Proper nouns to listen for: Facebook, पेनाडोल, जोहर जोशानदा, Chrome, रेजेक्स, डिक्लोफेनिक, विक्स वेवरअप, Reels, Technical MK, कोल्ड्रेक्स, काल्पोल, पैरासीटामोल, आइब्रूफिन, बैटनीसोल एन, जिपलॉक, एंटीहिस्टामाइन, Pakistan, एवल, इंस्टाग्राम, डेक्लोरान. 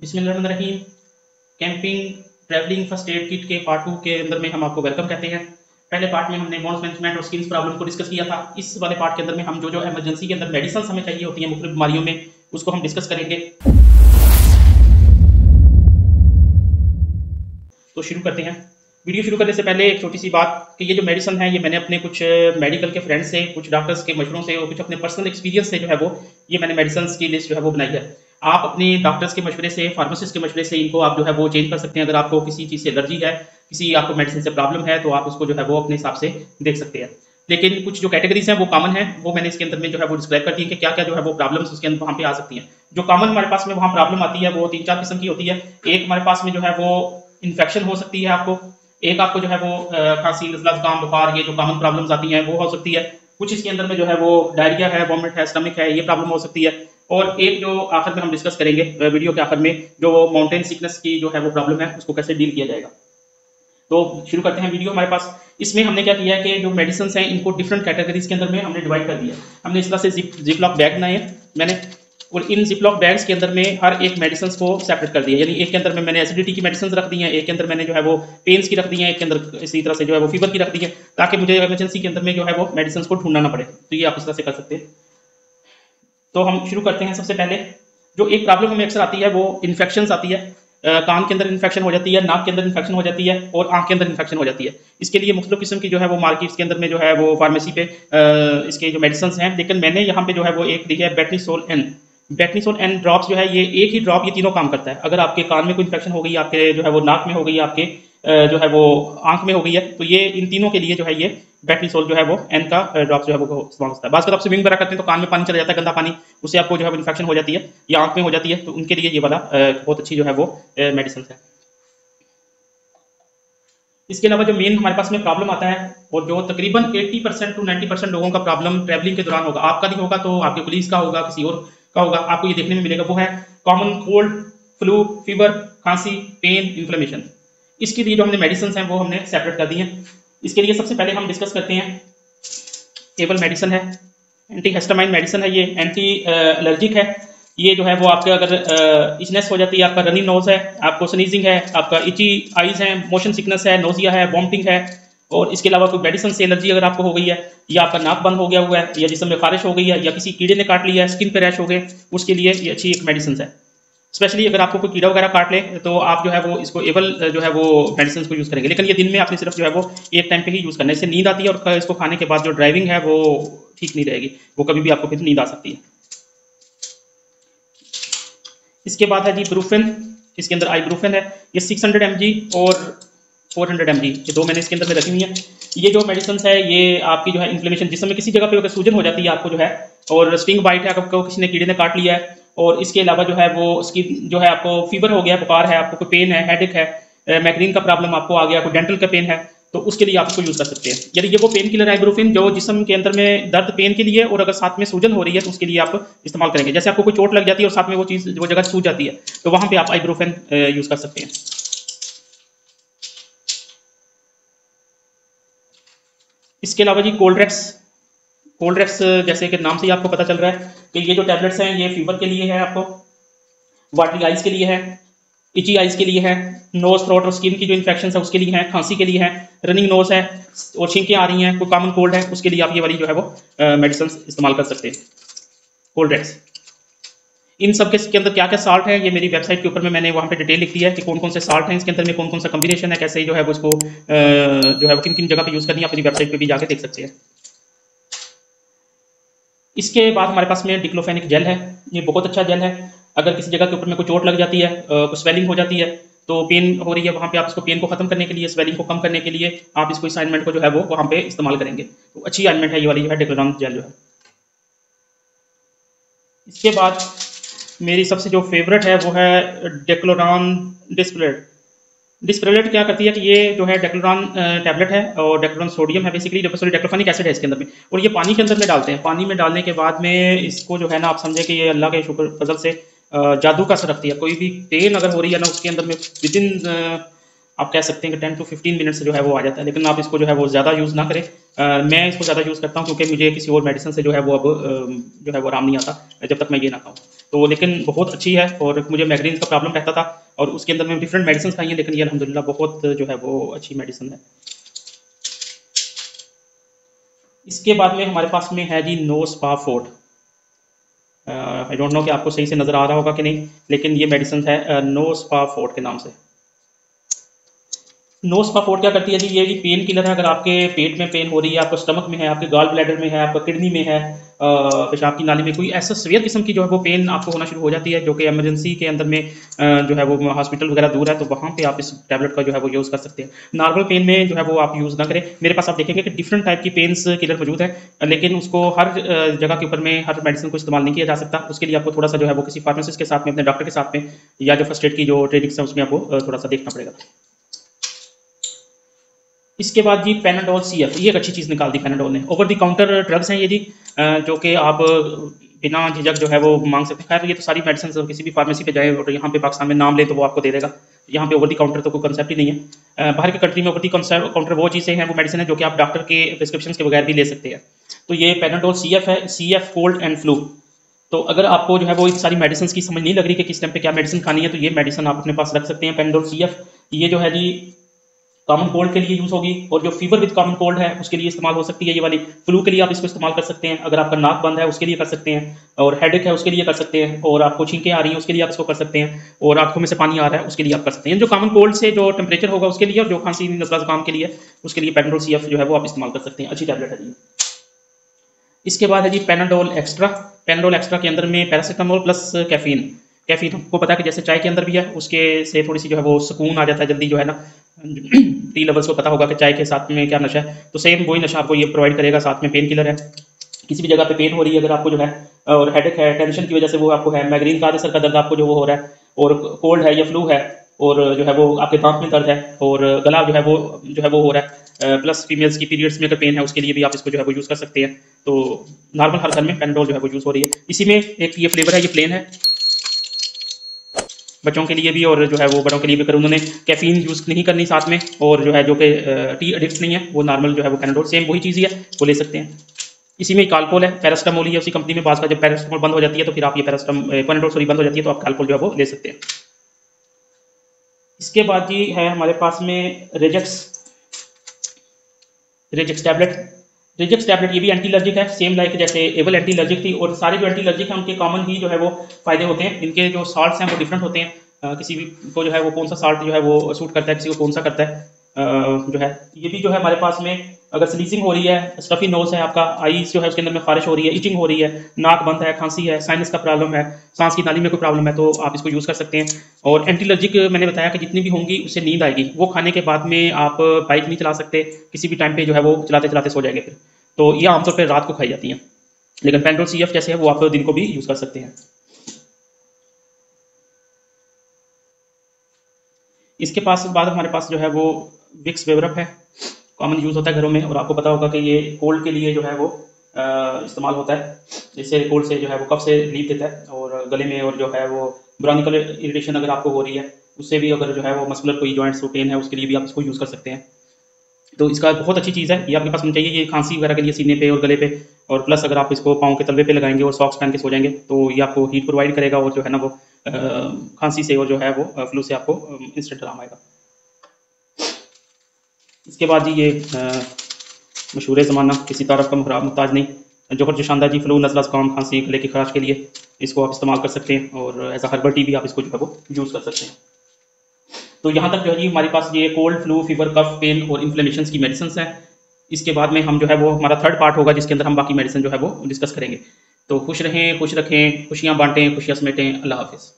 बिस्मिल्लाहिर्रहमानिर्रहीम। Camping travelling first aid kit के part 2 के अंदर में हम आपको वेलकम कहते हैं। पहले पार्ट में हमने बॉन्स मैनेजमेंट और स्किल्स प्रॉब्लम को डिस्कस किया था। इस वाले पार्ट के अंदर में हम जो जो इमरजेंसी के अंदर मेडिसिन हमें चाहिए होती है मुख्तलिफ बीमारियों में, उसको हम डिस्कस करेंगे। तो शुरू करते हैं। वीडियो शुरू करने से पहले एक छोटी सी बात कि ये जो मेडिसिन है ये मैंने अपने कुछ मेडिकल के फ्रेंड्स से, कुछ डॉक्टर्स के मशवरों से और कुछ अपने पर्सनल एक्सपीरियंस से जो है वो ये मैंने मेडिसिन की लिस्ट जो है वो बनाई है। आप अपने डॉक्टर्स के मशवरे से, फार्मासिस्ट के मशवरे से इनको आप जो है वो चेंज कर सकते हैं। अगर आपको किसी चीज़ से एलर्जी है, किसी आपको मेडिसिन से प्रॉब्लम है, तो आप उसको जो है वो अपने हिसाब से देख सकते हैं। लेकिन कुछ जो कैटेगरीज हैं वो कॉमन है, वो मैंने इसके अंदर में जो है वो डिस्क्राइब करती है कि क्या क्या जो है वो प्रॉब्लम्स उसके अंदर वहाँ पे आ सकती हैं। जो कॉमन हमारे पास में वहाँ प्रॉब्लम आती है वो 3-4 किस्म की होती है। एक हमारे पास में जो है वो इन्फेक्शन हो सकती है आपको, एक आपको जो है वो खांसी, नज़ला, जुकाम, बुखार, ये जो कॉमन प्रॉब्लम्स आती हैं वो हो सकती है। कुछ इसके अंदर में जो है वो डायरिया है, वॉमिट है, स्टमक है, ये प्रॉब्लम हो सकती है। और एक जो आखिर में हम डिस्कस करेंगे वीडियो के आखिर में, जो माउंटेन सिकनेस की जो है वो प्रॉब्लम है, उसको कैसे डील किया जाएगा। तो शुरू करते हैं वीडियो। हमारे पास इसमें हमने क्या किया है कि जो मेडिसिन हैं इनको डिफरेंट कैटेगरीज के अंदर में हमने डिवाइड कर दिया। हमने इस तरह से जिपलॉक बैग बनाए मैंने, और इन जिपलॉक बैग्स के अंदर में हर एक मेडिसिन को सेपरेट कर दिया। यानी एक के अंदर में मैंने एसिडिटी की मेडिसिन रख दी है, एक के अंदर मैंने जो है वो पेन्स की रख दी है, एक के अंदर इसी तरह से जो है वो फीवर की रख दी है, ताकि मुझे इमरजेंसी के अंदर में जो है वो मेडिसिन को ढूंढना ना पड़े। तो ये आप इस तरह से कर सकते हैं। तो हम शुरू करते हैं। सबसे पहले जो एक प्रॉब्लम हमें अक्सर आती है वो इन्फेक्शन आती है। कान के अंदर इन्फेक्शन हो जाती है, नाक के अंदर इन्फेक्शन हो जाती है और आँख के अंदर इन्फेक्शन हो जाती है। इसके लिए मुख्तलिफ किस्म की जो है वो मार्केट्स के अंदर में जो है वो फार्मेसी पे इसके जो मेडिसिन हैं, लेकिन मैंने यहाँ पे जो है वो एक दी है बैटनीसोल एन ड्रॉप्स। जो है ये एक ही ड्रॉप ये तीनों काम करता है। अगर आपके कान में कोई इन्फेक्शन हो गई, आपके जो है वो नाक में हो गई, आपके जो है वो आंख में हो गई है, तो ये इन तीनों के लिए जो है ये बैटनीसोल जो है वो एन का ड्रॉप्स जो है वो इस्तेमाल होता है। बात आप स्विमिंग वगैरह करते हैं तो कान में पानी चला जाता है, गंदा पानी, उससे आपको जो है वो इन्फेक्शन हो जाती है या आंख में हो जाती है, तो उनके लिए ये वाला बहुत अच्छी जो है वो मेडिसिन है। इसके अलावा जो मेन हमारे पास में प्रॉब्लम आता है और जो तकरीबन 80% to 90% लोगों का प्रॉब्लम ट्रैवलिंग के दौरान होगा, आपका नहीं होगा तो आपके पुलिस का होगा, किसी और का होगा, आपको ये देखने में मिलेगा, वो है कॉमन कोल्ड, फ्लू, फीवर, खांसी, पेन, इन्फ्लेमेशन। इसके लिए जो हमने मेडिसिन हैं वो हमने सेपरेट कर दी हैं। इसके लिए सबसे पहले हम डिस्कस करते हैं टेबल मेडिसिन है, एंटीहिस्टामाइन मेडिसिन है, ये एंटी एलर्जिक है। ये जो है वो आपके अगर इचनेस हो जाती है, आपका रनिंग नोज है, आपको स्नीजिंग है, आपका इची आइज है, मोशन सिकनेस है, नोजिया है, वॉमिटिंग है, और इसके अलावा कोई मेडिसिन से एलर्जी अगर आपको हो गई है, या आपका नाक बंद हो गया हुआ है, या जिसमें खारिश हो गई है, या किसी कीड़े ने काट लिया है, स्किन पर रैश हो गए, उसके लिए ये अच्छी एक मेडिसिन है। स्पेशली अगर आपको कोई कीड़ा वगैरह काट ले तो आप जो है वो इसको एवल जो है वो मेडिसिन को यूज़ करेंगे। लेकिन ये दिन में आपने सिर्फ जो है वो एक टाइम पे ही यूज़ करना है, इससे नींद आती है और इसको खाने के बाद जो ड्राइविंग है वो ठीक नहीं रहेगी, वो कभी भी आपको फिर नींद आ सकती है। इसके बाद है जी ब्रूफेन। इसके अंदर आईब्रूफेन है, ये 600 mg और 400 mg, ये दो मैंने इसके अंदर में रखी हुई है। ये जो मेडिसिन है ये आपकी जो है इन्फ्लेमेशन, जिसमें किसी जगह पर अगर सूजन हो जाती है आपको जो है, और स्टिंग बाइट है, आपको किसी ने कीड़े ने काट लिया है, और इसके अलावा जो है वो स्किन जो है आपको फीवर हो गया, बुखार है, आपको कोई पेन है, हेडेक है, माइग्रेन का प्रॉब्लम आपको आ गया, कोई डेंटल का पेन है, तो उसके लिए आप इसको यूज़ कर सकते हैं। यानी ये वो पेन किलर है आइब्रूफिन, जो जिस्म के अंदर में दर्द, पेन के लिए, और अगर साथ में सूजन हो रही है तो उसके लिए आप इस्तेमाल करेंगे। जैसे आपको कोई चोट लग जाती है और साथ में वो चीज़ वो जगह सूज जाती है, तो वहाँ पर आप आइब्रूफिन यूज़ कर सकते हैं। इसके अलावा जी कोल्ड्रेक्स, जैसे कि नाम से ही आपको पता चल रहा है कि ये जो टैबलेट्स हैं ये फीवर के लिए है, आपको वाटरी आइज के लिए है, इची आइज के लिए है, नोज, थ्रोट और स्किन की जो इन्फेक्शन है उसके लिए है, खांसी के लिए है, रनिंग नोज है और छींकें आ रही हैं, कोई कॉमन कोल्ड है, उसके लिए आप ये वाली जो है वो मेडिसिन इस्तेमाल कर सकते हैं, कोल्ड्रेक्स। इन सब के अंदर क्या क्या साल्ट है, ये मेरी वेबसाइट के ऊपर में मैंने वहाँ पे डिटेल लिख दी है कि कौन कौन से साल्ट हैं इसके अंदर में, कौन कौन सा कम्बिनेशन है, कैसे जो है वो उसको जो है वो किन किन जगह पर यूज़ करनी है, आप मेरी वेबसाइट पर भी जाकर देख सकते हैं। इसके बाद हमारे पास में डिक्लोफेनिक जेल है, ये बहुत अच्छा जेल है। अगर किसी जगह के ऊपर में कोई चोट लग जाती है, कोई स्वेलिंग हो जाती है, तो पेन हो रही है वहाँ पे, आप इसको पेन को खत्म करने के लिए, स्वेलिंग को कम करने के लिए आप इसको इस आइनमेंट को जो है वो वहाँ पे इस्तेमाल करेंगे। तो अच्छी आइनमेंट है ये वाली जो है डिक्लोफेनिक जेल जो है। इसके बाद मेरी सबसे जो फेवरेट है वो है डेक्लोरान डिस्प्रेट। डिस्प्रेट क्या करती है कि ये जो है डेक्लोरान टैबलेट है और डेक्लोरान सोडियम है बेसिकली, डेक्लोफेनिक एसिड है इसके अंदर में, और ये पानी के अंदर में डालते हैं। पानी में डालने के बाद में इसको जो है ना, आप समझे कि ये अल्लाह के शुक्र फजल से जादू का असर रखती है। कोई भी पेन अगर हो रही है ना, उसके अंदर में विद इन आप कह सकते हैं कि 10 to 15 मिनट से जो है वो आ जाता है। लेकिन आप इसको जो है वो ज़्यादा यूज़ ना करें। मैं इसको ज़्यादा यूज़ करता हूँ क्योंकि मुझे किसी और मेडिसिन से जो है वो अब जो है वो आराम नहीं आता जब तक मैं ये ना खाऊँ। तो लेकिन बहुत अच्छी है। और मुझे माइग्रेन का प्रॉब्लम रहता था और उसके अंदर मैंने डिफरेंट मेडिसिन खाई हैं, लेकिन ये अल्हम्दुलिल्लाह बहुत जो है वो अच्छी मेडिसिन है। इसके बाद में हमारे पास में है जी no spa fort. I don't know कि आपको सही से नज़र आ रहा होगा कि नहीं, लेकिन ये मेडिसिन है नो स्पा फोर्ट के नाम से। नो स्पा फोर्ट क्या करती है जी, ये भी पेन किलर है। अगर आपके पेट में पेन हो रही है, आपका स्टमक में है, आपके गॉल ब्लैडर में है, आपका किडनी में है, पेशाब की नाली में, कोई ऐसा सीवियर किस्म की जो है वो पेन आपको होना शुरू हो जाती है, जो कि एमरजेंसी के अंदर में जो है वो हॉस्पिटल वगैरह दूर है, तो वहाँ पे आप इस टैबलेट का जो है वो यूज़ कर सकते हैं। नॉर्मल पेन में जो है वो आप यूज़ ना करें। मेरे पास आप देखेंगे कि डिफरेंट टाइप की पेन किलर मौजूद है, लेकिन उसको हर जगह के ऊपर में हर मेडिसिन को इस्तेमाल नहीं किया जा सकता। उसके लिए आपको थोड़ा सा जो है वो किसी फार्मासिस्ट के साथ में, अपने डॉक्टर के साथ में, या जो फर्स्ट एड की जो ट्रेनिंग्स है उसमें आपको थोड़ा सा देखना पड़ेगा। इसके बाद जी पेनाडोल CF, ये एक अच्छी चीज़ निकाल दी पेनाडोल ने। ओवर द काउंटर ड्रग्स हैं ये जी, जो कि आप बिना झिझक जो है वो मांग सकते हैं। खैर ये तो सारी मेडिसिन किसी भी फार्मेसी पे जाए और यहाँ पे पाकिस्तान में नाम ले तो वो आपको दे देगा। यहाँ पे ओवर दी काउंटर तो कोई कंसेप्ट ही नहीं है। बाहर की कंट्री में ओवर दी काउंटर वो चीज़ें हैं, वो मेडिसिन है जो कि आप डॉक्टर के प्रिस्क्रिप्शन के बगैर भी ले सकते हैं। तो ये पेनाडोल CF है, CF कोल्ड एंड फ्लू। तो अगर आपको जो है वो इन सारी मेडिसिन की समझ नहीं लग रही कि किस टाइम पे क्या मेडिसिन खानी है, तो ये मेडिसिन आप अपने पास रख सकते हैं। पेनाडोल CF ये जो है जी कॉमन कोल्ड के लिए यूज़ होगी, और जो फीवर विद कॉमन कोल्ड है उसके लिए इस्तेमाल हो सकती है। ये वाली फ्लू के लिए आप इसको इस्तेमाल कर सकते हैं। अगर आपका नाक बंद है उसके लिए कर सकते हैं, और हेडेक है उसके लिए कर सकते हैं, और आपको छींकें आ रही हैं उसके लिए आप इसको कर सकते हैं, और आंखों में से पानी आ रहा है उसके लिए आप कर सकते हैं। जो कॉमन कोल्ड से जो टेम्परेचर होगा उसके लिए, और जो खांसी नजला जुकाम के लिए, उसके लिए पेनाडोल CF जो है वो आप इस्तेमाल कर सकते हैं। अच्छी टैबलेट है जी। इसके बाद है जी पेनाडोल एक्स्ट्रा। पेनाडोल एक्स्ट्रा के अंदर में पैरासीटामोल प्लस कैफीन। कैफीन हमको पता है कि जैसे चाय के अंदर भी है, उसके से थोड़ी सी जो है वो सुकून आ जाता है जल्दी, जो है ना। टी लवर्स को पता होगा कि चाय के साथ में क्या नशा है, तो सेम वही नशा आपको ये प्रोवाइड करेगा। साथ में पेन किलर है, किसी भी जगह पे पेन हो रही है अगर आपको जो है, और हेडेक है, टेंशन की वजह से वो आपको है, माइग्रेन का असर का दर्द आपको जो वो हो रहा है, और कोल्ड है या फ्लू है, और जो है वो आपके दांत में दर्द है, और गला जो है वो हो रहा है, प्लस फीमेल्स की पीरियड्स में अगर पेन है उसके लिए भी आप इसको जो है वो यूज़ कर सकते हैं। तो नॉर्मल हर घर में पेनाडोल जो है वो यूज़ हो रही है। इसी में एक ये फ्लेवर है, ये प्लेन है, बच्चों के लिए भी और जो है वो बड़ों के लिए भी। कर उन्होंने कैफीन यूज़ नहीं करनी साथ में, और जो है जो कि टी एडिक्ट नहीं है वो नॉर्मल जो है वो पेनाडोल सेम वही चीज़ ही है, वो ले सकते हैं। इसी में काल्पोल है, पैरास्टामोल ही है उसी कंपनी में। बाद का जब पैरास्टामोल बंद हो जाती है तो फिर आप ये पेनाडोल बंद हो जाती है, तो आप काल्पोल जो है वो ले सकते हैं। इसके बाद जी है हमारे पास में रेजेक्स टैबलेट। रेजेक्स टैबलेट ये भी एंटी एलर्जिक है, सेम लाइक जैसे एवल एंटी एलर्जिक थी, और सारे जो एंटी एलर्जिक हैं उनके कॉमन ही जो है वो फायदे होते हैं। इनके जो साल्ट्स हैं वो डिफरेंट होते हैं, किसी भी को जो है वो कौन सा साल्ट जो है वो सूट करता है, किसी को कौन सा करता है। जो है ये भी जो है हमारे पास में, अगर स्नीजिंग हो रही है, स्टफी नोज है, आपका आईज जो है उसके अंदर में खारिश हो रही है, इचिंग हो रही है, नाक बंद है, खांसी है, साइनस का प्रॉब्लम है, सांस की नाली में कोई प्रॉब्लम है, तो आप इसको यूज़ कर सकते हैं। और एंटी एलर्जिक मैंने बताया कि जितनी भी होंगी उससे नींद आएगी, वो खाने के बाद में आप बाइक नहीं चला सकते, किसी भी टाइम पर जो है वो चलाते चलाते सो जाएंगे फिर, तो ये आमतौर पर रात को खाई जाती हैं। लेकिन पेनाडोल CF जैसे है वो आप दिन को भी यूज़ कर सकते हैं। इसके पास बाद हमारे पास जो है वो विक्स वेवरअप है, कॉमन यूज़ होता है घरों में, और आपको पता होगा कि ये कोल्ड के लिए जो है वो इस्तेमाल होता है, जिससे कोल्ड से जो है वो कफ से रिलीफ देता है, और गले में और जो है वो ब्रोंकल इरिटेशन अगर आपको हो रही है उससे भी, अगर जो है वो मसलर कोई जॉइंट्स को पेन है उसके लिए भी आप इसको यूज़ कर सकते हैं। तो इसका बहुत अच्छी चीज़ है, ये आपके पास होनी चाहिए। ये खांसी वगैरह के लिए सीने पे और गले पे, और प्लस अगर आप इसको पाँव के तलवे पे लगाएंगे और सॉक्स पहन के सो जाएंगे तो ये आपको हीट प्रोवाइड करेगा, और जो है ना वो खांसी से और जो है वो फ्लू से आपको इंस्टेंट आराम आएगा। इसके बाद जी ये मशहूर ज़माना किसी तरफ का मुहताज नहीं, जोहर जोशानदा जी फ्लू, नजला जुकाम, खांसी, गले की खराश के लिए इसको आप इस्तेमाल कर सकते हैं, और एज अ हर्बल टी भी आप इसको जो है वो यूज़ कर सकते हैं। तो यहाँ तक जो है जी हमारे पास ये cold, flu, fever, cough, pain और इन्फ्लेमेशन की मेडिसिन हैं। इसके बाद में हम जो है वो हमारा थर्ड पार्ट होगा जिसके अंदर हम बाकी मेडिसिन जो है वो डिस्कस करेंगे। तो खुश रहें, खुश रखें, खुशियाँ बांटें, खुशियाँ समेटें। अल्लाह हाफिज़।